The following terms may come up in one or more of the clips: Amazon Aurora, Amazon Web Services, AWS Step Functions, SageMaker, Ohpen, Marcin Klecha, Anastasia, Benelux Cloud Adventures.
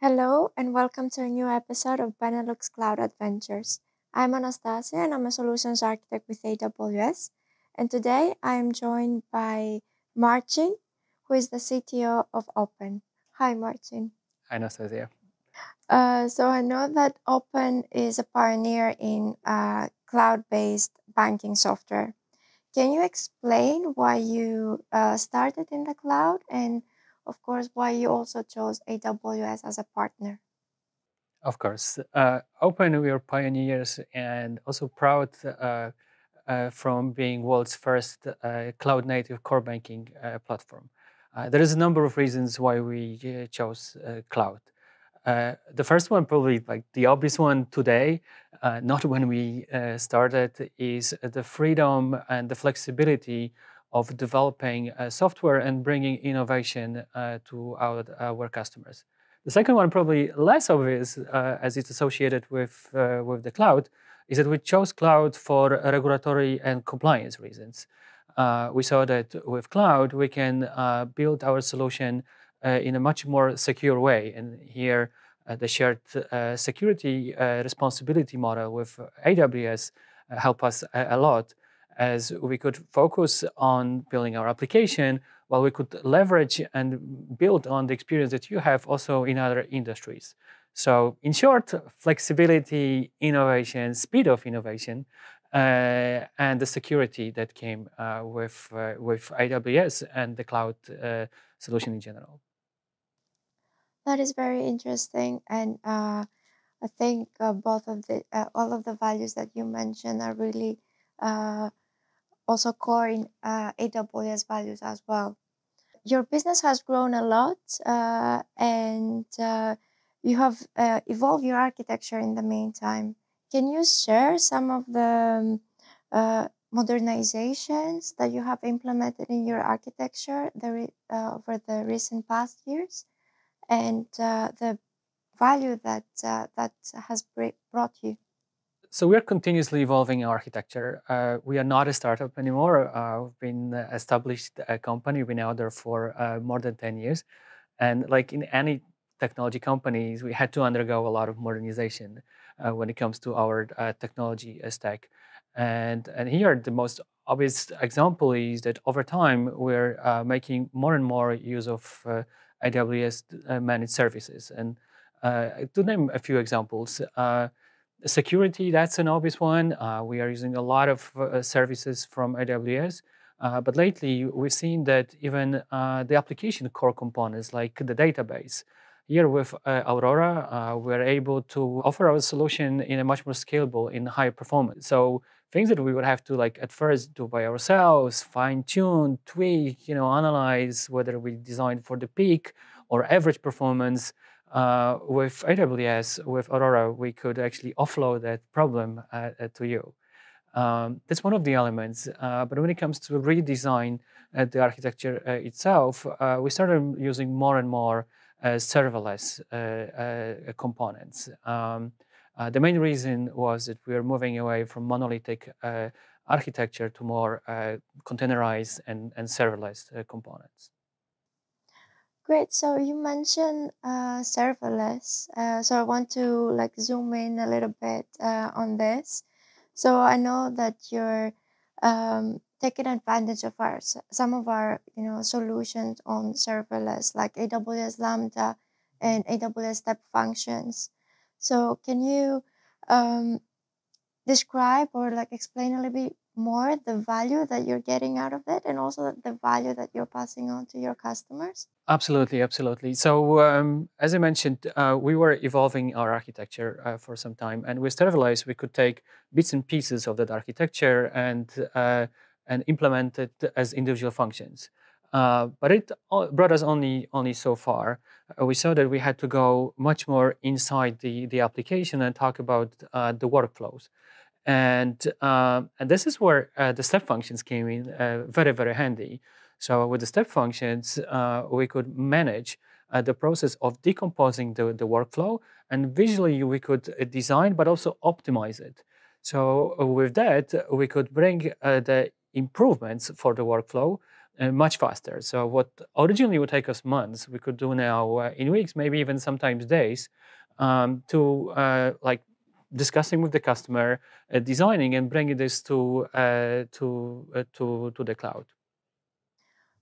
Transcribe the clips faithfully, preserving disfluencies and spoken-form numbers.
Hello and welcome to a new episode of Benelux Cloud Adventures. I'm Anastasia and I'm a Solutions Architect with A W S, and today I'm joined by Marcin, who is the C T O of Ohpen. Hi Marcin. Hi Anastasia. Uh, so I know that Ohpen is a pioneer in uh, cloud-based banking software. Can you explain why you uh, started in the cloud and of course, why you also chose A W S as a partner? Of course. Uh, Ohpen, we are pioneers and also proud uh, uh, from being world's first uh, cloud-native core banking uh, platform. Uh, there is a number of reasons why we uh, chose uh, cloud. Uh, the first one, probably like the obvious one today, uh, not when we uh, started, is the freedom and the flexibility of developing uh, software and bringing innovation uh, to our, our customers. The second one, probably less obvious uh, as it's associated with, uh, with the cloud, is that we chose cloud for regulatory and compliance reasons. Uh, we saw that with cloud, we can uh, build our solution uh, in a much more secure way. And here, uh, the shared uh, security uh, responsibility model with A W S uh, help us a, a lot, as we could focus on building our application while we could leverage and build on the experience that you have also in other industries. So in short, flexibility, innovation, speed of innovation, uh, and the security that came uh, with, uh, with A W S and the cloud uh, solution in general. That is very interesting. And uh, I think uh, both of the, uh, all of the values that you mentioned are really uh, also core in uh, A W S values as well. Your business has grown a lot uh, and uh, you have uh, evolved your architecture in the meantime. Can you share some of the um, uh, modernizations that you have implemented in your architecture the re uh, over the recent past years and uh, the value that, uh, that has brought you? So we are continuously evolving our architecture. Uh, we are not a startup anymore. Uh, we've been established a company. We've been out there for uh, more than ten years. And like in any technology companies, we had to undergo a lot of modernization uh, when it comes to our uh, technology stack. And, and here, the most obvious example is that over time, we're uh, making more and more use of uh, A W S uh, managed services. And uh, to name a few examples, uh, security, that's an obvious one. Uh, we are using a lot of uh, services from A W S, uh, but lately we've seen that even uh, the application core components like the database. Here with uh, Aurora, uh, we're able to offer our solution in a much more scalable, in high performance. So things that we would have to like at first do by ourselves, fine tune, tweak, you know, analyze whether we designed for the peak or average performance. Uh, with A W S, with Aurora, we could actually offload that problem uh, to you. Um, that's one of the elements. Uh, but when it comes to redesign uh, the architecture uh, itself, uh, we started using more and more uh, serverless uh, uh, components. Um, uh, the main reason was that we are moving away from monolithic uh, architecture to more uh, containerized and, and serverless uh, components. Great. So you mentioned uh, serverless. Uh, so I want to like zoom in a little bit uh, on this. So I know that you're um, taking advantage of our some of our you know solutions on serverless, like A W S Lambda and A W S Step Functions. So can you um, describe or like explain a little bit more the value that you're getting out of it and also the value that you're passing on to your customers? Absolutely, absolutely. So um, as I mentioned, uh, we were evolving our architecture uh, for some time, and with serverless, we could take bits and pieces of that architecture and, uh, and implement it as individual functions. Uh, but it brought us only, only so far. Uh, we saw that we had to go much more inside the, the application and talk about uh, the workflows. And, uh, and this is where uh, the step functions came in uh, very, very handy. So with the step functions, uh, we could manage uh, the process of decomposing the, the workflow, and visually we could design, but also optimize it. So with that, we could bring uh, the improvements for the workflow uh, much faster. So what originally would take us months, we could do now uh, in weeks, maybe even sometimes days, um, to uh, like discussing with the customer, uh, designing and bringing this to uh, to uh, to to the cloud.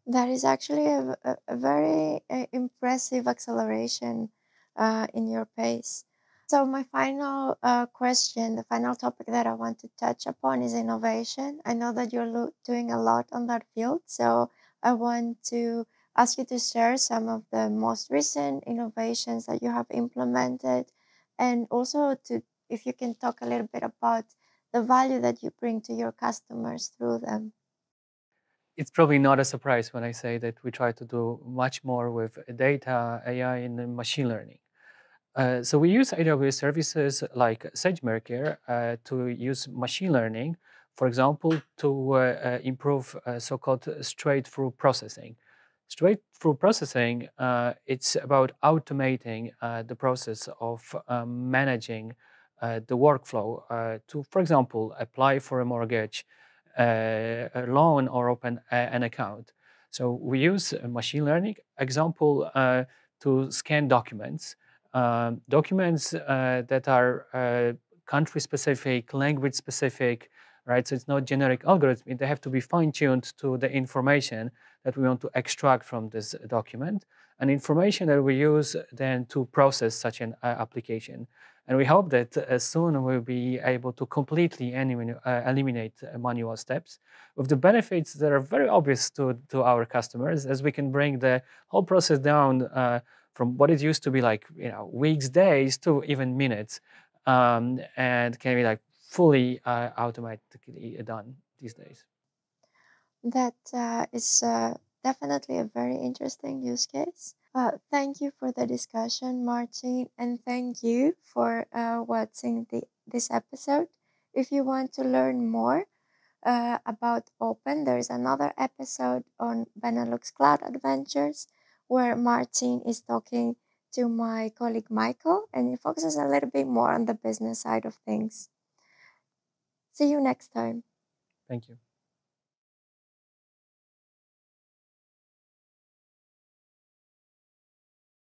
That is actually a, a very uh, impressive acceleration uh, in your pace. So my final uh, question, the final topic that I want to touch upon is innovation. I know that you're doing a lot on that field, so I want to ask you to share some of the most recent innovations that you have implemented, and also to, if you can talk a little bit about the value that you bring to your customers through them. It's probably not a surprise when I say that we try to do much more with data, A I, and machine learning. Uh, so we use A W S services like SageMaker uh, to use machine learning, for example, to uh, uh, improve uh, so-called straight-through processing. Straight-through processing, uh, it's about automating uh, the process of uh, managing uh, the workflow uh, to, for example, apply for a mortgage, Uh, a loan, or open a, an account. So we use machine learning, example, uh, to scan documents, um, documents uh, that are uh, country-specific, language-specific, right? So it's not generic algorithm. They have to be fine-tuned to the information that we want to extract from this document, and information that we use then to process such an uh, application. And we hope that uh, soon we'll be able to completely elim uh, eliminate uh, manual steps, with the benefits that are very obvious to, to our customers, as we can bring the whole process down uh, from what it used to be like, you know, weeks, days, to even minutes, um, and can be like fully uh, automatically done these days. That uh, is uh, definitely a very interesting use case. Uh, thank you for the discussion, Marcin, and thank you for uh, watching the, this episode. If you want to learn more uh, about Ohpen, there is another episode on Benelux Cloud Adventures where Marcin is talking to my colleague Michael, and he focuses a little bit more on the business side of things. See you next time. Thank you.